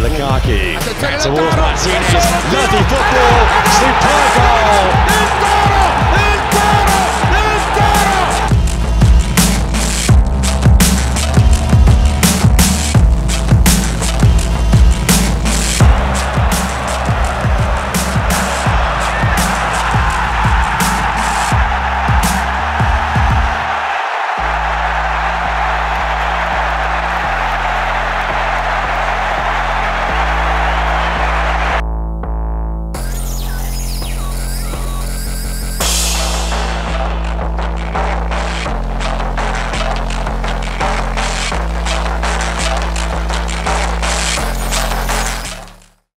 Lukaku, back towards Martinez, lovely football, superb goal!